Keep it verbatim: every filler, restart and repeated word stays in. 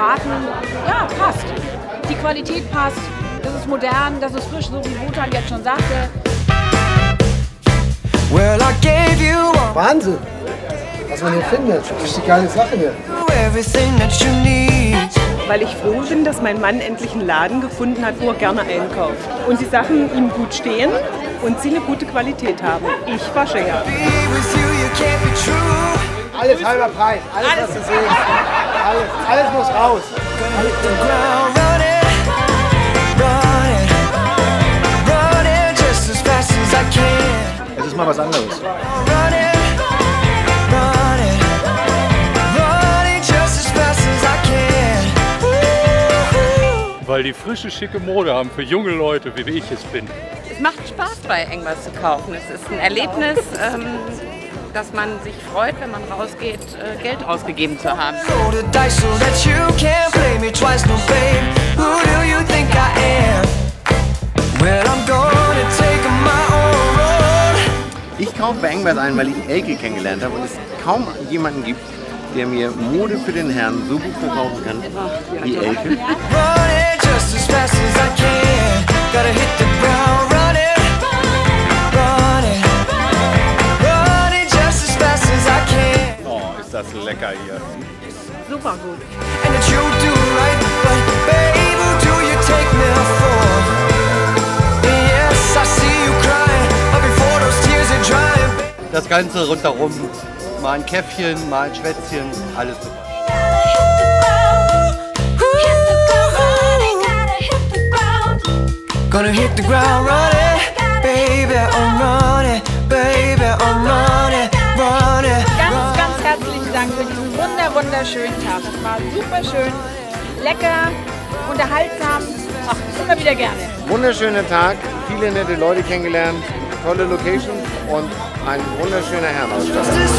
Braten, ja, passt. Die Qualität passt, das ist modern, das ist frisch, so wie Wotan jetzt schon sagte. Wahnsinn, was man hier findet. Richtig geile Sache hier. Weil ich froh bin, dass mein Mann endlich einen Laden gefunden hat, wo er gerne einkauft. Und die Sachen ihm gut stehen und sie eine gute Qualität haben. Ich wasche ja. Alles halber Preis, alles, alles was du siehst. Alles, alles muss raus. Es ist mal was anderes. Weil die frische, schicke Mode haben für junge Leute, wie ich es bin. Es macht Spaß, bei Engbers zu kaufen. Es ist ein Erlebnis, ähm, dass man sich freut, wenn man rausgeht, äh, Geld ausgegeben zu haben. Ich kaufe bei Engbers ein, weil ich Elke kennengelernt habe und es kaum jemanden gibt, der mir Mode für den Herrn so gut verkaufen kann wie Elke. Oh, ist das lecker hier. Super gut. Das Ganze rundherum. Mal ein Käffchen, mal ein Schwätzchen, alles super. Gonna hit the ground running, baby, I'm running, baby, I'm running, running. Ganz, ganz herzlichen Dank für diesen wunder, wunderschönen Tag. Es war super schön, lecker, unterhaltsam. Ach, immer wieder gerne. Wunderschöner Tag, viele nette Leute kennengelernt, tolle Location und ein wunderschöner Herrenhaus.